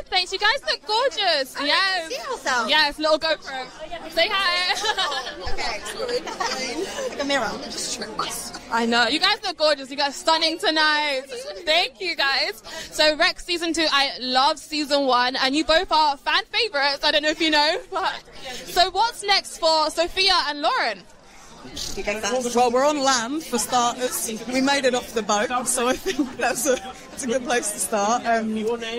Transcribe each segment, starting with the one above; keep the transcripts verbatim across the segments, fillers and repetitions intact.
good, thanks. You guys look gorgeous. Oh, yes. Nice to see yourself. Yes, little GoPro. Say hi. Okay, it's like a mirror. Just I know. You guys look gorgeous. You guys stunning tonight. Thank you, guys. So, Wreck season two, I love season one, and you both are fan favorites. I don't know if you know, but so what's next for Sophia and Lauren? Well, we're on land for starters. We made it off the boat, so I think that's a, that's a good place to start. Um,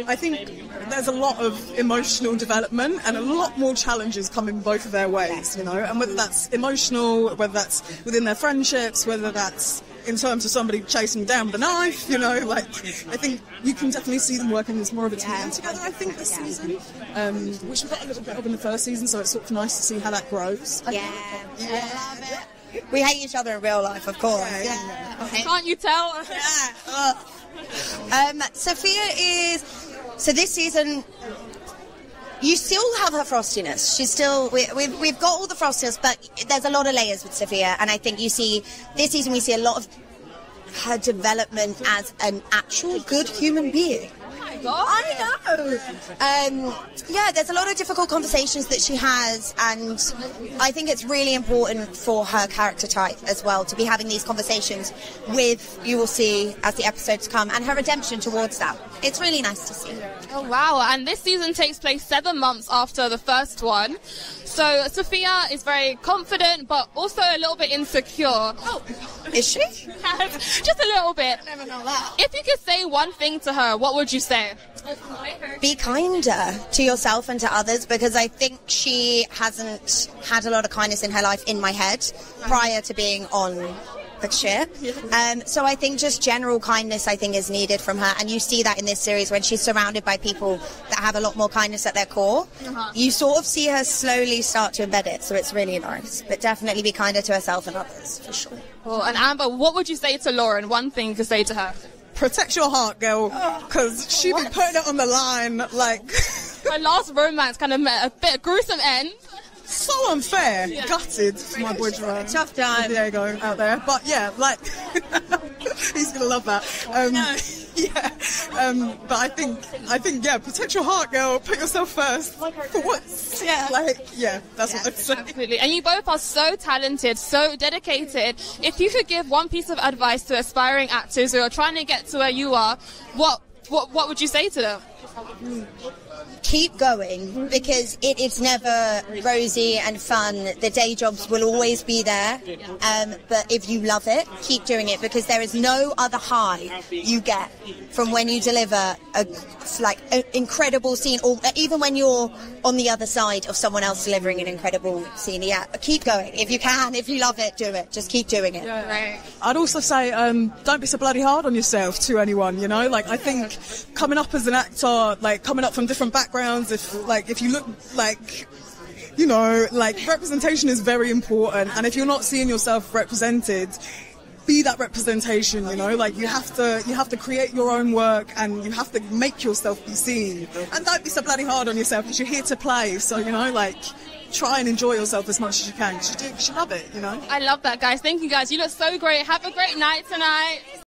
I think there's a lot of emotional development and a lot more challenges coming both of their ways, you know, and whether that's emotional, whether that's within their friendships, whether that's in terms of somebody chasing down with a knife, you know, like, I think you can definitely see them working as more of a team yeah. together, I think, this yeah. season, um, which we got a little bit of in the first season, so it's sort of nice to see how that grows. I yeah, yeah. I love it. We hate each other in real life, of course. Yeah. Yeah. Okay. Can't you tell? Yeah. um, Sophia is, so this season, you still have her frostiness. She's still, we, we've, we've got all the frostiness, but there's a lot of layers with Sophia. And I think you see, this season we see a lot of her development as an actual good human being. Oh my God. I know. Um, yeah, there's a lot of difficult conversations that she has. And I think it's really important for her character type as well to be having these conversations with, you will see, as the episodes come, and her redemption towards that. It's really nice to see. Oh, wow. And this season takes place seven months after the first one. So Sophia is very confident, but also a little bit insecure. Oh, is she? Just a little bit. I never know that. If you could say one thing to her, what would you say? Be kinder to yourself and to others, because I think she hasn't had a lot of kindness in her life, in my head, prior to being on the ship. Um, so I think just general kindness, I think, is needed from her, and you see that in this series when she's surrounded by people that have a lot more kindness at their core. Uh-huh. You sort of see her slowly start to embed it, so it's really nice. But definitely be kinder to herself and others, for sure. Well, and Amber, what would you say to Lauren? One thing you could say to her. Protect your heart, girl, because she'd be putting it on the line, like... Her last romance kind of met a bit gruesome end. So unfair, yeah. Gutted for my boy Jerome. Tough time. Diego out there, but yeah, like, he's gonna love that. Um, no. Yeah, um, but I think, I think, yeah, protect your heart, girl. Put yourself first for once. Yeah, like, yeah, that's yeah, what I'd say. Absolutely. And you both are so talented, so dedicated. If you could give one piece of advice to aspiring actors who are trying to get to where you are, what, what, what would you say to them? Mm. Keep going, because it is never rosy and fun. The day jobs will always be there, um, but if you love it, keep doing it, because there is no other high you get from when you deliver a like an incredible scene, or even when you're on the other side of someone else delivering an incredible scene. Yeah, keep going if you can. If you love it, do it. Just keep doing it. Yeah, right. I'd also say um, don't be so bloody hard on yourself to anyone. You know, like I think coming up as an actor, like coming up from different backgrounds. If like if you look like you know like representation is very important, and if you're not seeing yourself represented, be that representation. You know, like you have to you have to create your own work, and you have to make yourself be seen. And don't be so bloody hard on yourself, because you're here to play. So you know, like try and enjoy yourself as much as you can. You should, you should love it. You know. I love that, guys. Thank you, guys. You look so great. Have a great night tonight.